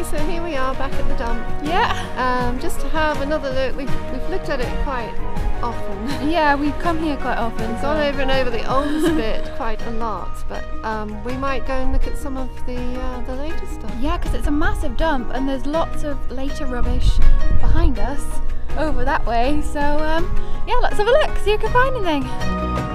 Okay, so here we are back at the dump. Yeah. Just to have another look. We've looked at it quite often. Yeah, we come here quite often. We've gone over and over the old bit quite a lot, but we might go and look at some of the later stuff. Yeah, because it's a massive dump and there's lots of later rubbish behind us over that way. So yeah, let's have a look, see if we can find anything.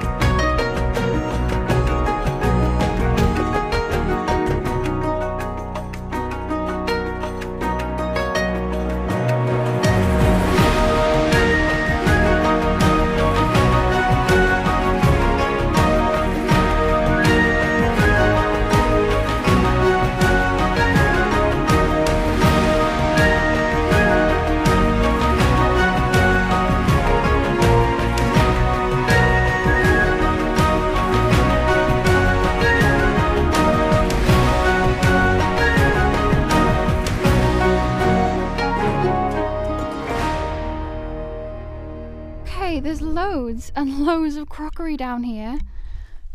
There's loads and loads of crockery down here.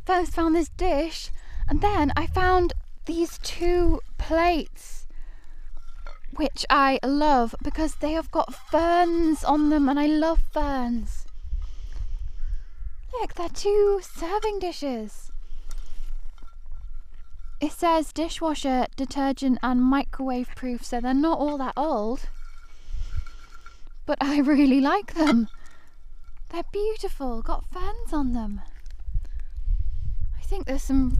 First found this dish and then I found these two plates which I love because they have got ferns on them and I love ferns. Look, they're two serving dishes. It says dishwasher, detergent and microwave proof, so they're not all that old, but I really like them. They're beautiful, got ferns on them. I think there's some...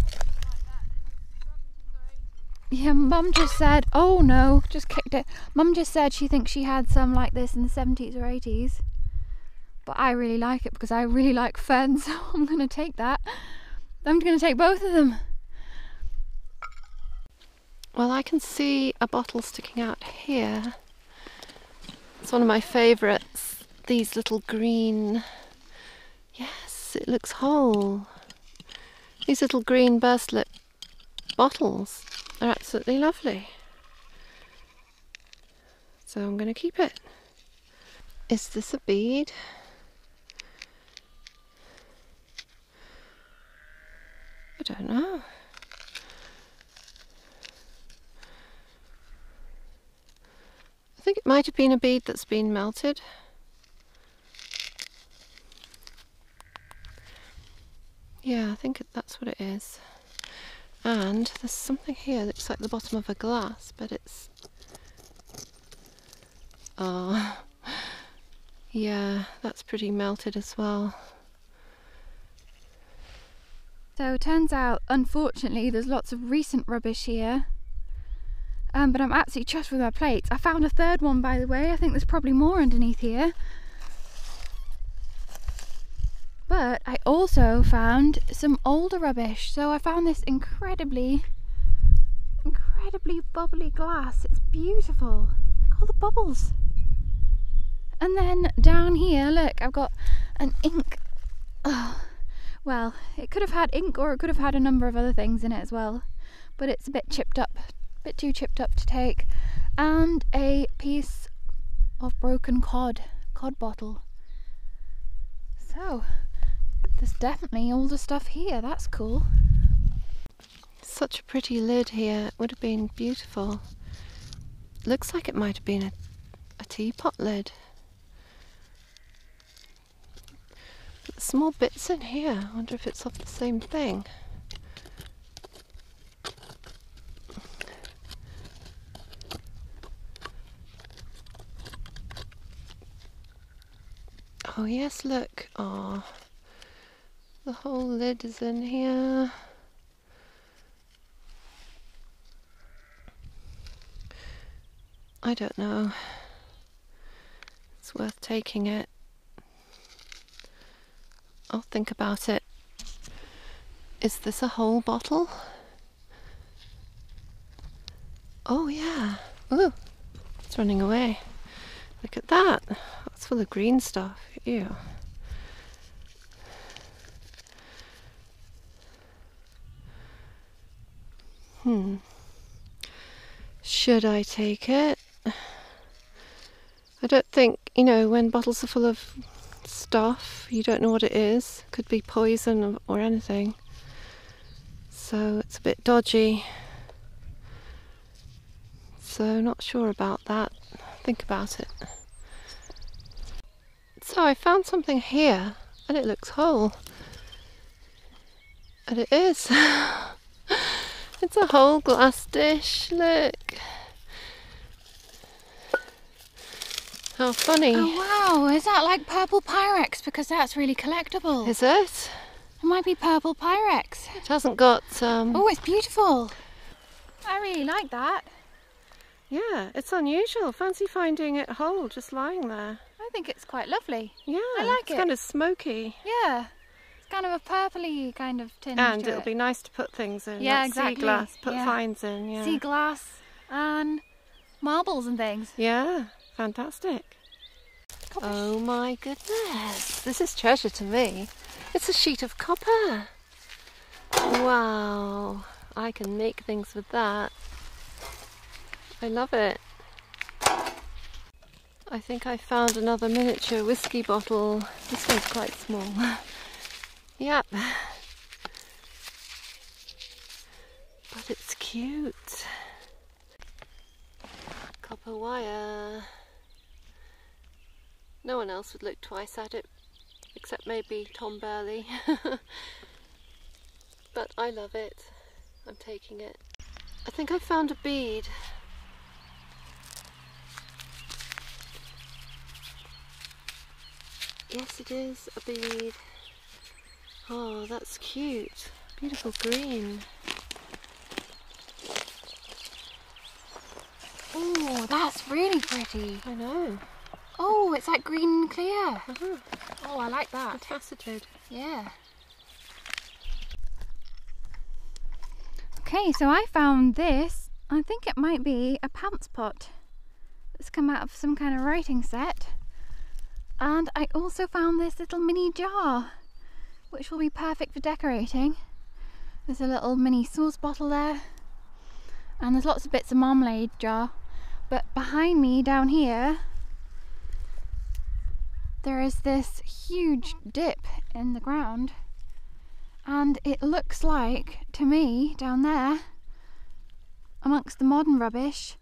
Yeah, Mum just said, oh no, just kicked it. Mum just said she thinks she had some like this in the 70s or 80s. But I really like it because I really like ferns, so I'm gonna take that. I'm gonna take both of them. Well, I can see a bottle sticking out here. It's one of my favorites. These little green, yes, it looks whole. These little green burstlet bottles are absolutely lovely. So I'm going to keep it. Is this a bead? I don't know. I think it might have been a bead that's been melted. Yeah, I think that's what it is. And there's something here that looks like the bottom of a glass, but it's... Oh, yeah, that's pretty melted as well. So it turns out, unfortunately, there's lots of recent rubbish here. But I'm absolutely chuffed with my plates. I found a third one, by the way. I think there's probably more underneath here. But I also found some older rubbish. So I found this incredibly bubbly glass. It's beautiful. Look at all the bubbles. And then down here, look, I've got an ink. Oh, well, it could have had ink or it could have had a number of other things in it as well. But it's a bit chipped up, a bit too chipped up to take. And a piece of broken cod bottle. So... There's definitely all the stuff here, that's cool. Such a pretty lid here, it would have been beautiful. Looks like it might have been a teapot lid. There's small bits in here, I wonder if it's of the same thing. Oh yes, look, oh. The whole lid is in here. I don't know. It's worth taking it. I'll think about it. Is this a whole bottle? Oh yeah. Ooh, it's running away. Look at that. That's full of green stuff. Ew. Should I take it? I don't think, you know, when bottles are full of stuff, you don't know what it is. Could be poison or anything. So it's a bit dodgy. so not sure about that. Think about it. So I found something here and it looks whole. And it is. It's a whole glass dish, look. How funny. Oh wow, is that like purple Pyrex? Because that's really collectible. Is it? It might be purple Pyrex. It hasn't got... Oh, it's beautiful. I really like that. Yeah, it's unusual. Fancy finding it whole, just lying there. I think it's quite lovely. Yeah, I like it. It's kind of smoky. Yeah, it's kind of a purpley kind of tinge. And it'll be nice to put things in. Yeah, exactly. Sea glass, put finds in. Yeah. Sea glass and marbles and things. Yeah, fantastic. Copper. Oh my goodness, this is treasure to me. It's a sheet of copper. Wow, I can make things with that. I love it. I think I found another miniature whiskey bottle. This one's quite small. Yep. But it's cute. Copper wire. No one else would look twice at it, except maybe Tom Burley. But I love it. I'm taking it. I think I found a bead. Yes, it is a bead. Oh, that's cute. Beautiful green. Oh, that's really pretty. I know. Oh, it's like green and clear. Uh-huh. Oh, I like that. Faceted. Yeah. Okay, so I found this. I think it might be a pants pot. It's come out of some kind of writing set. And I also found this little mini jar, which will be perfect for decorating. There's a little mini sauce bottle there, and there's lots of bits of marmalade jar. But behind me, down here, there is this huge dip in the ground, and it looks like, to me, down there, amongst the modern rubbish,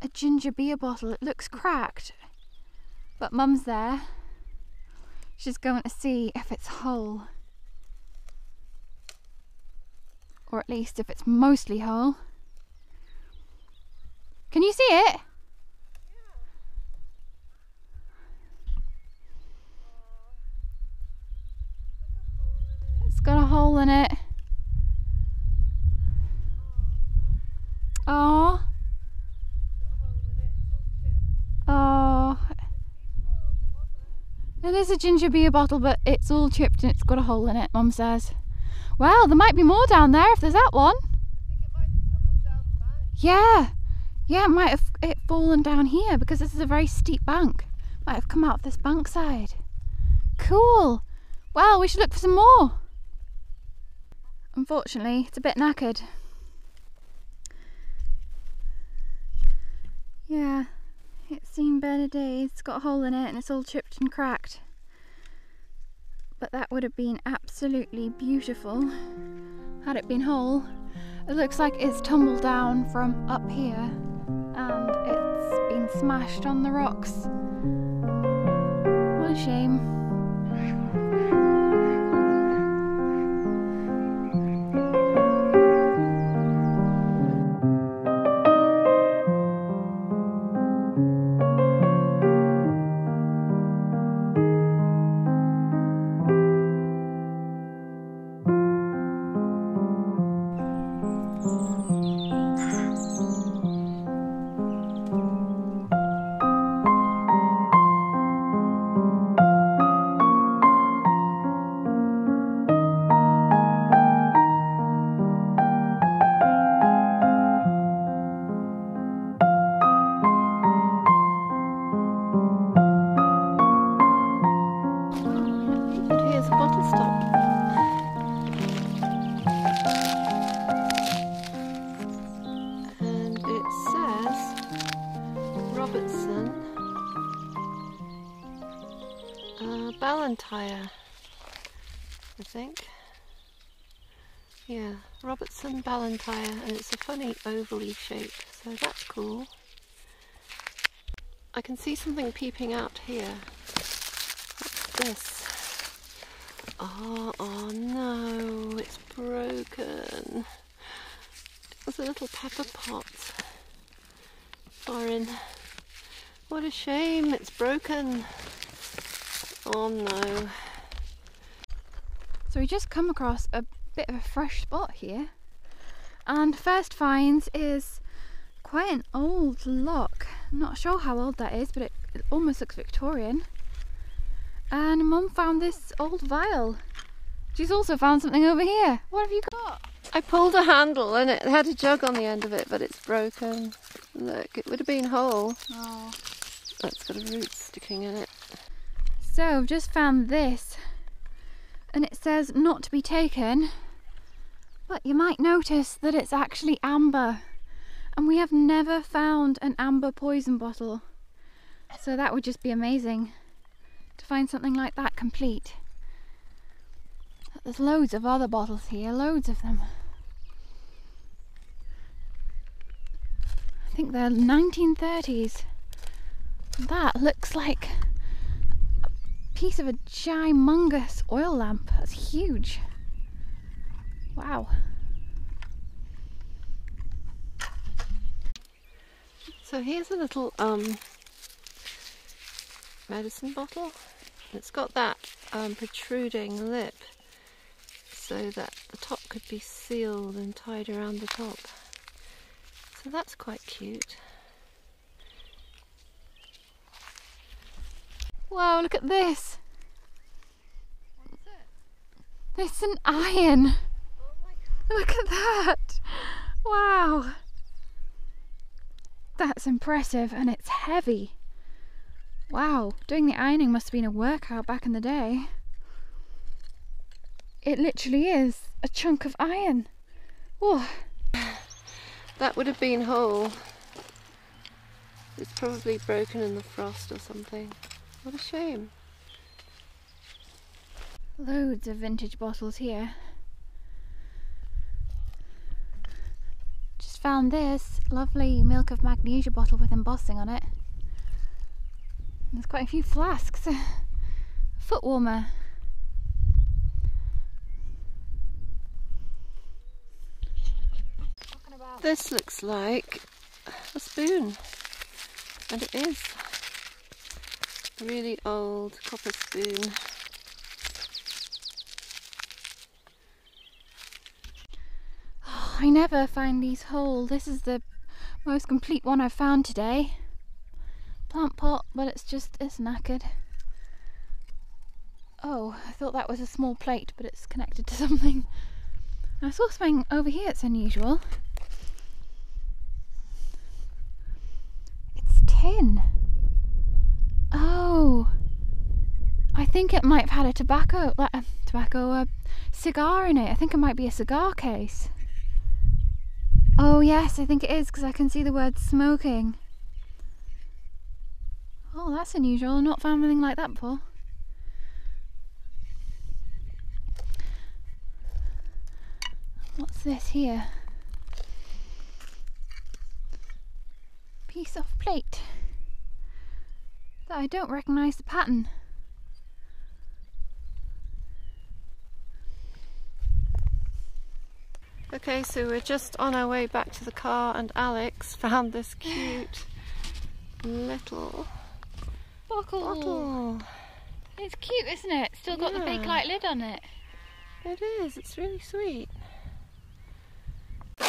a ginger beer bottle. It looks cracked. But Mum's there. She's going to see if it's whole. Or at least if it's mostly whole. Can you see it? Yeah. It's got a hole in it. Oh. Oh. Now, there's a ginger beer bottle, but it's all chipped and it's got a hole in it, Mum says. Well, there might be more down there if there's that one. I think it might have tumbled down the bank. Yeah. Yeah, it might have fallen down here because this is a very steep bank. Might have come out of this bank side. Cool. Well, we should look for some more. Unfortunately, it's a bit knackered. Yeah. It's seen better days. It's got a hole in it and it's all chipped and cracked. But that would have been absolutely beautiful had it been whole. It looks like it's tumbled down from up here and it's been smashed on the rocks. What a shame. Ballantyre, I think. Yeah, Robertson Ballantyre, and it's a funny ovally shape, so that's cool. I can see something peeping out here. What's this? Oh no, it's broken. It was a little pepper pot. Foreign. What a shame, it's broken. Oh no. So we just come across a bit of a fresh spot here, and first finds is quite an old lock. I'm not sure how old that is, but it almost looks Victorian. And Mum found this old vial. She's also found something over here. What have you got? I pulled a handle and it had a jug on the end of it, but it's broken. Look, it would have been whole. Oh. That's got a root sticking in it. So I've just found this, and it says not to be taken, but you might notice that it's actually amber, and we have never found an amber poison bottle, so that would just be amazing to find something like that complete. There's loads of other bottles here, loads of them. I think they're 1930s. That looks like a piece of a humongous oil lamp. That's huge. Wow. So here's a little medicine bottle. It's got that protruding lip, so that the top could be sealed and tied around the top. So that's quite cute. Wow, look at this! What's it? It's an iron! Oh my God. Look at that! Wow! That's impressive, and it's heavy. Wow, doing the ironing must have been a workout back in the day. It literally is a chunk of iron. Whoa. That would have been whole. It's probably broken in the frost or something. What a shame. Loads of vintage bottles here. Just found this lovely milk of magnesia bottle with embossing on it. There's quite a few flasks. Foot warmer. This looks like a spoon, and it is a really old copper spoon. Oh, I never find these whole. This is the most complete one I've found today. Plant pot, but it's knackered. Oh, I thought that was a small plate, but it's connected to something. I saw something over here that's unusual. Tin. Oh, I think it might have had a cigar in it. I think it might be a cigar case. Oh yes, I think it is, because I can see the word smoking. Oh, that's unusual. I've not found anything like that before. What's this here? Piece of plate that I don't recognise the pattern. Okay, so we're just on our way back to the car, and Alex found this cute little bottle. It's cute, isn't it? It's still got the big light lid on it. It is, it's really sweet.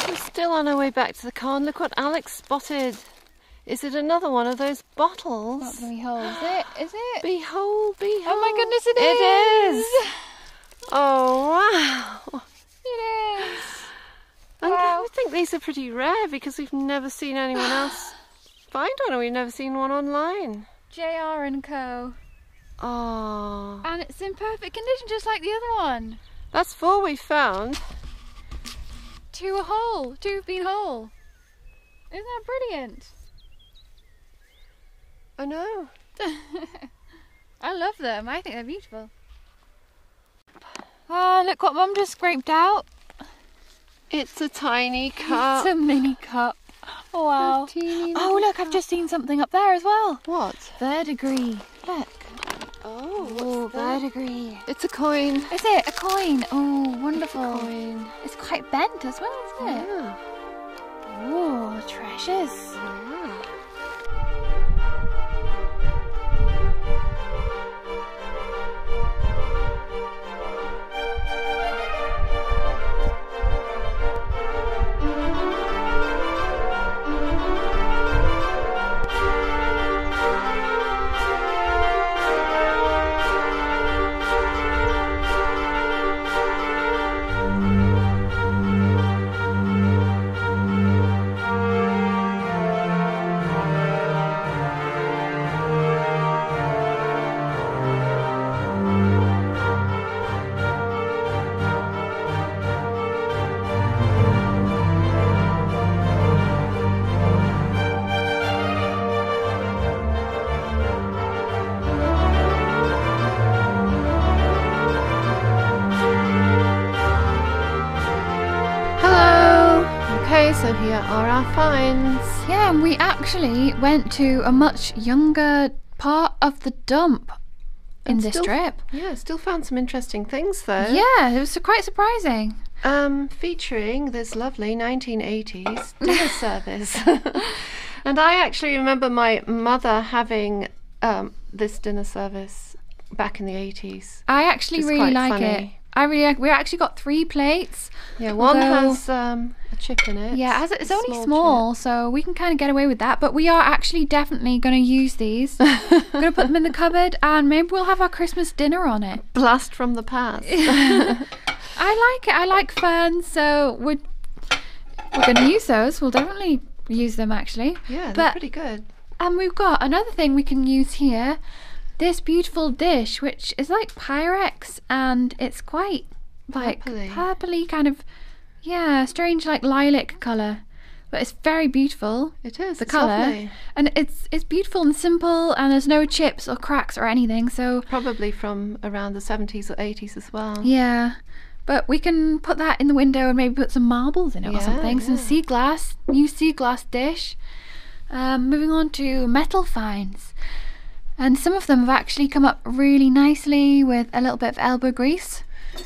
We're still on our way back to the car, and look what Alex spotted. Is it another one of those bottles? Not the behold, is it? Is it? Behold, behold. Oh my goodness, it is! It is! Oh wow! It is! And wow. I think these are pretty rare, because we've never seen anyone else find one, and we've never seen one online. JR and Co. Oh. And it's in perfect condition, just like the other one. That's four we've found. Two are whole. Two have been whole. Isn't that brilliant? I know. I love them. I think they're beautiful. Oh, look what Mum just scraped out. It's a tiny cup. It's a mini cup. Oh, wow. Oh, look, I've just seen something up there as well. What? Verdigris. Look. Oh, what's that? Verdigris. It's a coin. Is it? A coin. Oh, wonderful. It's a coin. It's quite bent as well, isn't it? Yeah. Oh, treasures. Yeah. So here are our finds. Yeah, and we actually went to a much younger part of the dump in this trip. Yeah, still found some interesting things though. Yeah, it was quite surprising. Featuring this lovely 1980s dinner service. And I actually remember my mother having this dinner service back in the 80s. I actually really like it. I really like, we actually got 3 plates. Yeah, one has a chip in it. Yeah, it's only small, so we can kind of get away with that. But we are actually definitely going to use these. We're going to put them in the cupboard, and maybe we'll have our Christmas dinner on it. Blast from the past. I like it. I like ferns, so we're going to use those. We'll definitely use them, actually. Yeah, they're pretty good. And we've got another thing we can use here. This beautiful dish, which is like Pyrex, and it's quite like purpley kind of, yeah, strange like lilac colour, but it's very beautiful. It is the colour, and it's beautiful and simple, and there's no chips or cracks or anything. So probably from around the 70s or 80s as well. Yeah, but we can put that in the window and maybe put some marbles in it or something. Yeah. Some sea glass, new sea glass dish. Moving on to metal finds. And some of them have actually come up really nicely with a little bit of elbow grease.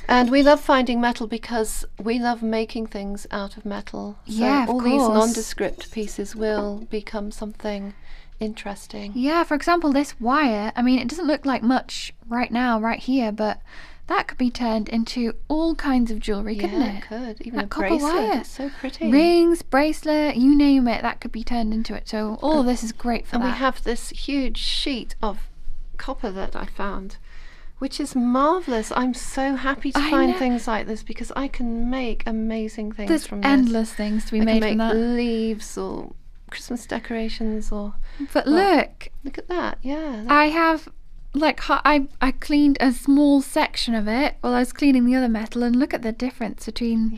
And we love finding metal because we love making things out of metal. So yeah, of course. All these nondescript pieces will become something interesting. Yeah, for example, this wire. I mean, it doesn't look like much right now, right here, but that could be turned into all kinds of jewellery, couldn't it? Yeah, it could. Even a bracelet. Copper wire. It's so pretty. Rings, bracelet, you name it, that could be turned into it. So all of this is great for that. And we have this huge sheet of copper that I found, which is marvellous. I'm so happy to find things like this because I can make amazing things from this. There's endless things to be made from that. I can make leaves or Christmas decorations or... But look. Look at that, yeah. I have... Like I cleaned a small section of it while I was cleaning the other metal, and look at the difference between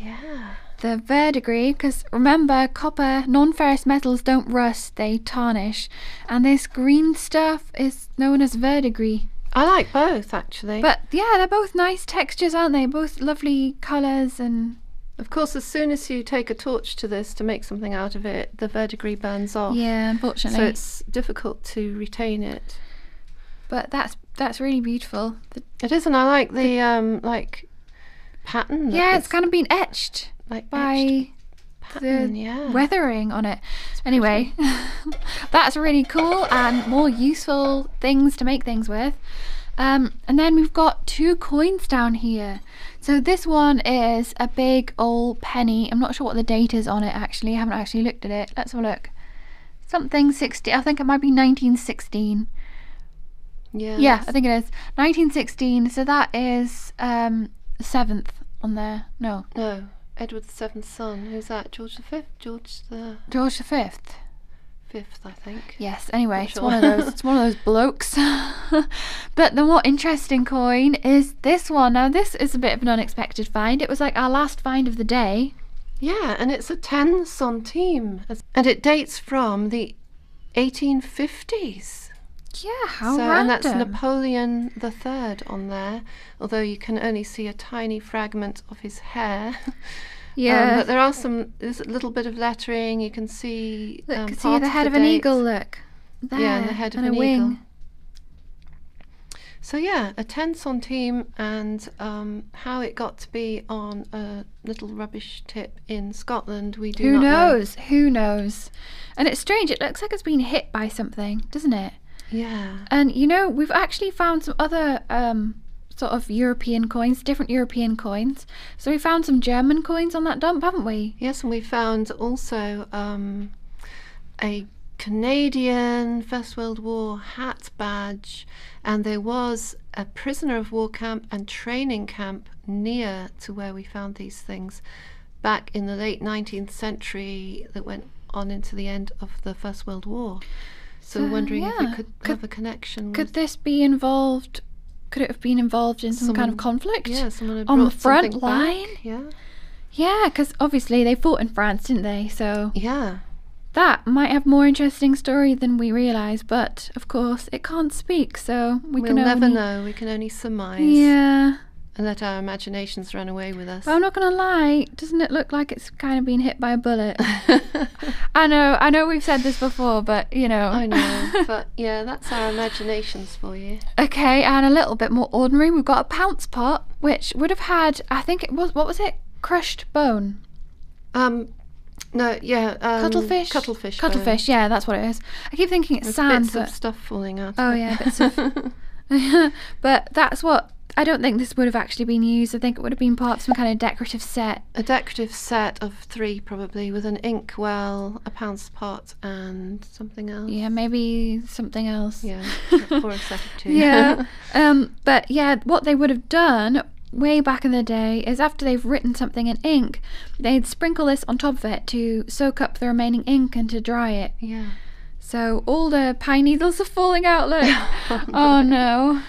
the verdigris, because remember, copper, non-ferrous metals don't rust, they tarnish, and this green stuff is known as verdigris. I like both actually. But yeah, they're both nice textures, aren't they? Both lovely colours. And of course, as soon as you take a torch to this to make something out of it, the verdigris burns off. Yeah, unfortunately. So it's difficult to retain it. But that's really beautiful. It is, and I like the like pattern. Yeah, it's kind of been etched like by pattern, the weathering on it. It's anyway, that's really cool and more useful things to make things with. And then we've got 2 coins down here. So this one is a big old penny. I'm not sure what the date is on it actually. I haven't actually looked at it. Let's have a look. Something 60. I think it might be 1916. Yes. Yeah, I think it is 1916. So that is 7th on there. No, Edward the 7th's son. Who's that? George the Fifth. Fifth, I think. Yes. Anyway, it's one of those. It's one of those blokes. But the more interesting coin is this one. Now, this is a bit of an unexpected find. It was like our last find of the day. Yeah, and it's a 10 centime, and it dates from the 1850s. Yeah, how random. And that's Napoleon III on there, although you can only see a tiny fragment of his hair. Yeah. But there are some, there's a little bit of lettering. You can see see the head of an eagle, look. There, yeah, the head of an eagle. So yeah, a tense on team, and how it got to be on a little rubbish tip in Scotland, we do not know. Who knows? Who knows? And it's strange, it looks like it's been hit by something, doesn't it? Yeah. And you know, we've actually found some other sort of European coins, different European coins. So we found some German coins on that dump, haven't we? Yes, and we found also a Canadian First World War hat badge, and there was a prisoner of war camp and training camp near to where we found these things back in the late 19th century that went on into the end of the First World War. So wondering if it could have a connection. Could this be involved? Could it have been involved in some kind of conflict? Yeah, someone had on the front line. Back, yeah, yeah, because obviously they fought in France, didn't they? So yeah. That might have more interesting story than we realise, but of course it can't speak, so we'll never know. We can only surmise. Yeah. And let our imaginations run away with us. But I'm not going to lie, doesn't it look like it's kind of been hit by a bullet? I know we've said this before, but you know. I know, but yeah, that's our imaginations for you. Okay, and a little bit more ordinary, we've got a pounce pot, which would have had, I think it was, what was it? Crushed bone. No, yeah, cuttlefish bone. Yeah, that's what it is. I keep thinking it's sand, bits of stuff falling out. Oh yeah, bits of. But that's what, I don't think this would have actually been used. I think it would have been part of some kind of decorative set. A decorative set of three, probably, with an inkwell, a pounce pot, and something else. Yeah, maybe something else. Yeah, or a set of two. Yeah, but yeah, what they would have done way back in the day is after they've written something in ink, they'd sprinkle this on top of it to soak up the remaining ink and to dry it. Yeah. So all the pine needles are falling out, look. Oh no.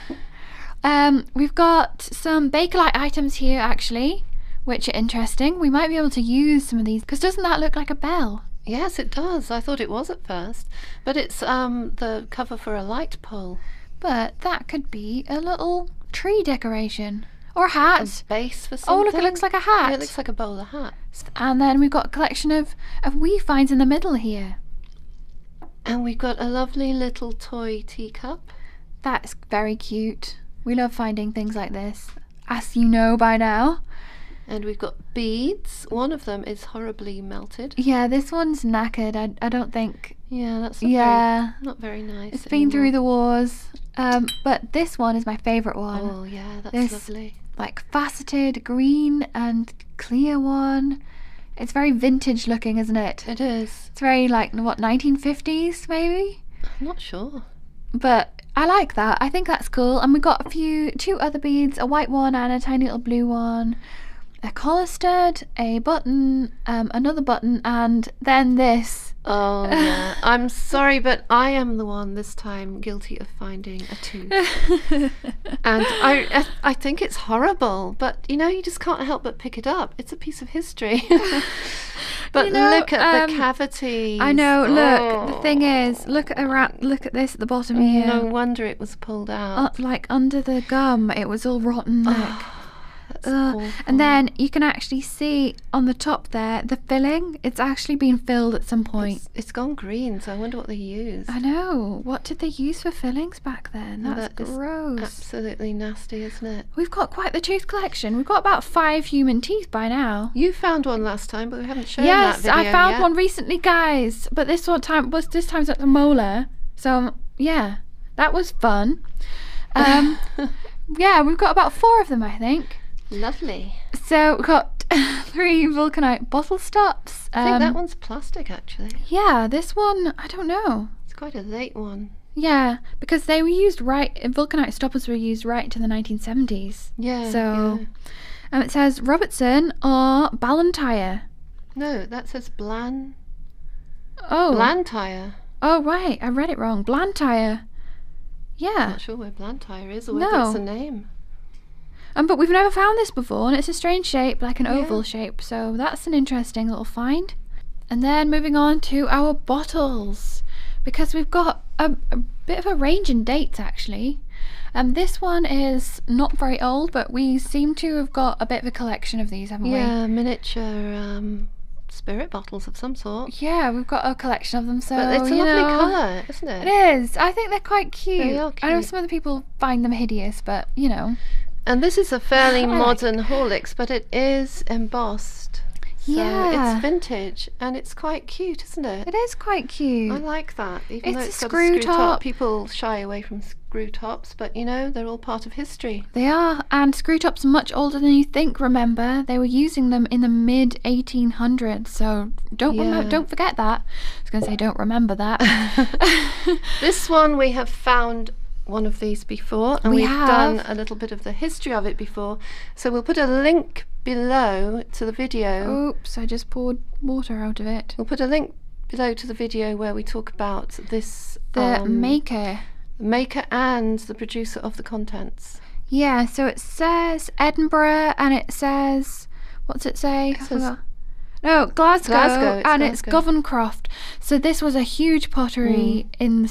We've got some Bakelite items here actually, which are interesting. We might be able to use some of these, because doesn't that look like a bell? Yes, it does. I thought it was at first, but it's the cover for a light pole. But that could be a little tree decoration. Or a hat. A base for something. Oh, look, it looks like a hat. Yeah, it looks like a bowler hat. And then we've got a collection of wee finds in the middle here. And we've got a lovely little toy teacup. That's very cute. We love finding things like this, as you know by now. And we've got beads. One of them is horribly melted. Yeah, this one's knackered. I don't think... Yeah, that's not very nice. It's been through the wars. But this one is my favourite one. Oh yeah, that's lovely. Like faceted green and clear one. It's very vintage looking, isn't it? It is. It's very like, what, 1950s maybe? I'm not sure. But I like that. I think that's cool. And we got two other beads, a white one and a tiny little blue one. A collar stud, a button, another button, and then this. Oh, yeah. I'm sorry, but I am the one this time guilty of finding a tooth. And I think it's horrible, but, you know, you just can't help but pick it up. It's a piece of history. But you know, look at the cavities. I know, look. Oh. The thing is, look at this at the bottom here. No wonder it was pulled out. Like, under the gum, it was all rotten, look. And then you can actually see on the top there the filling. It's actually been filled at some point. It's gone green, so I wonder what they used. I know. What did they use for fillings back then? That's gross. Absolutely nasty, isn't it? We've got quite the tooth collection. We've got about 5 human teeth by now. You found one last time, but we haven't shown that video yet. Yes, I found one recently, guys. But this time's at the molar. So yeah, that was fun. Yeah, we've got about 4 of them, I think. Lovely. So we've got 3 vulcanite bottle stops. I think that one's plastic, actually. Yeah, this one, I don't know. It's quite a late one. Yeah, because they were used vulcanite stoppers were used right into the 1970s. Yeah. So it says Robertson or Ballantyre. No, that says Blantyre. Oh, right, I read it wrong. Blantyre. Yeah. I'm not sure where Blantyre is or whether it's a name. But we've never found this before, and it's a strange shape, like an oval shape, so that's an interesting little find. And then moving on to our bottles, because we've got a bit of a range in dates, actually. This one is not very old, but we seem to have got a bit of a collection of these, haven't we? Yeah, miniature spirit bottles of some sort. Yeah, we've got a collection of them. So but it's a lovely colour, isn't it? It is. I think they're quite cute. They are cute. I know some other people find them hideous, but you know. And this is a fairly modern Horlicks, but it is embossed. So yeah, it's vintage and it's quite cute, isn't it? It is quite cute. I like that. Even though it's got a screw top. People shy away from screw tops, but you know, they're all part of history. They are, and screw tops are much older than you think, remember. They were using them in the mid-1800s, so don't forget that. I was going to say don't remember that. This one, we have found one of these before, and we've done a little bit of the history of it before, so we'll put a link below to the video. Oops, I just poured water out of it. We'll put a link below to the video where we talk about this, the maker and the producer of the contents. Yeah, so it says Edinburgh, and it says, what's it say? It says, no, Glasgow, and it's Govancroft. So this was a huge pottery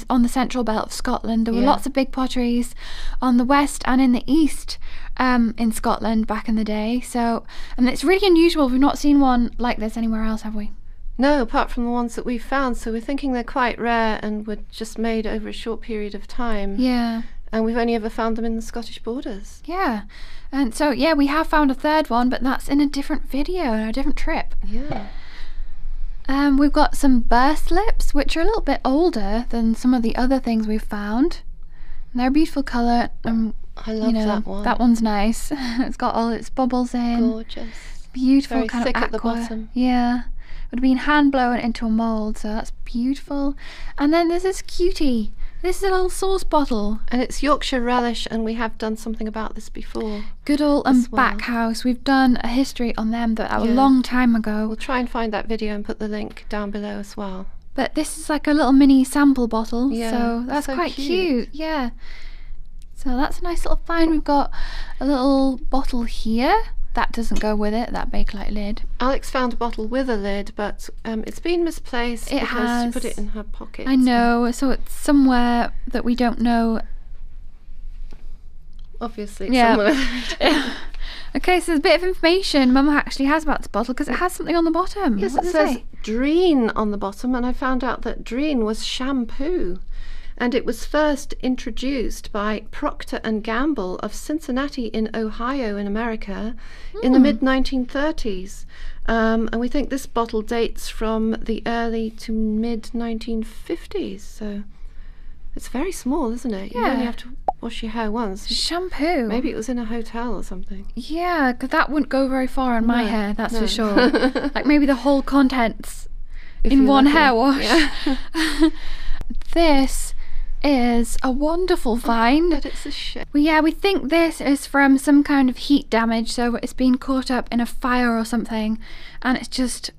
on the central belt of Scotland. There were lots of big potteries on the west and in the east in Scotland back in the day. So, and it's really unusual. We've not seen one like this anywhere else, have we? No, apart from the ones that we've found. So we're thinking they're quite rare and were just made over a short period of time. Yeah. And we've only ever found them in the Scottish borders. Yeah. And so, yeah, we have found a third one, but that's in a different video, on a different trip. Yeah. We've got some burst lips, which are a little bit older than some of the other things we've found. And they're a beautiful colour. I love that one. That one's nice. It's got all its bubbles in. Gorgeous. Beautiful. Very kind of aqua. At the bottom. Yeah. Would have been hand blown into a mould, so that's beautiful. And then there's this cutie. This is a little sauce bottle. And it's Yorkshire Relish, and we have done something about this before. Goodall and Backhouse. We've done a history on them that a long time ago. We'll try and find that video and put the link down below as well. But this is like a little mini sample bottle, so that's quite cute. Yeah. So that's a nice little find. We've got a little bottle here. That doesn't go with it, that Bakelite lid. Alex found a bottle with a lid, but it's been misplaced because she put it in her pocket. I know, so it's somewhere that we don't know. Obviously, it's somewhere. Okay, so there's a bit of information Mum actually has about this bottle, because it has something on the bottom. Yes, it says Dreen on the bottom, and I found out that Dreen was shampoo. And it was first introduced by Procter & Gamble of Cincinnati in Ohio in America in the mid-1930s. And we think this bottle dates from the early to mid-1950s. So it's very small, isn't it? Yeah. You only have to wash your hair once. Shampoo. Maybe it was in a hotel or something. Yeah, because that wouldn't go very far on my hair, that's for sure. Like maybe the whole contents in one hair wash. Yeah. This is a wonderful find. But it's a shame. Well, yeah, we think this is from some kind of heat damage, so it's been caught up in a fire or something, and it's just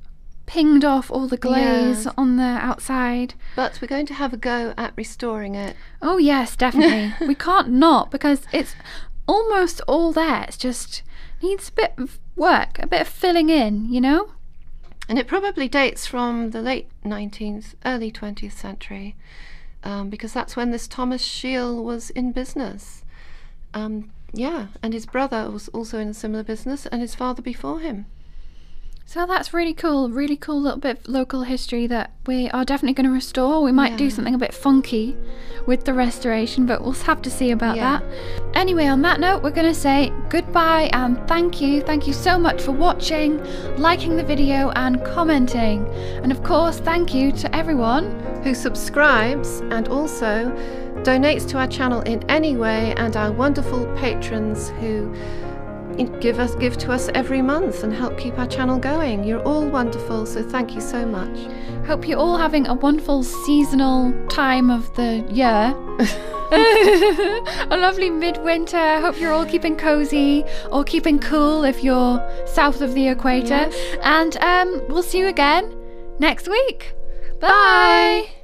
pinged off all the glaze on the outside. But we're going to have a go at restoring it. Oh yes, definitely. We can't not, because it's almost all there. It's just needs a bit of work, a bit of filling in, you know? And it probably dates from the late 19th, early 20th century. Because that's when this Thomas Sheil was in business. And his brother was also in a similar business, and his father before him. So that's really cool little bit of local history that we are definitely going to restore. We might do something a bit funky with the restoration, but we'll have to see about that. Anyway, on that note, we're going to say goodbye and thank you. Thank you so much for watching, liking the video and commenting. And of course, thank you to everyone who subscribes and also donates to our channel in any way, and our wonderful patrons who give to us every month and help keep our channel going. You're all wonderful, so thank you so much. Hope you're all having a wonderful seasonal time of the year. A lovely midwinter. Hope you're all keeping cozy or keeping cool if you're south of the equator. Yes. And we'll see you again next week. Bye. Bye.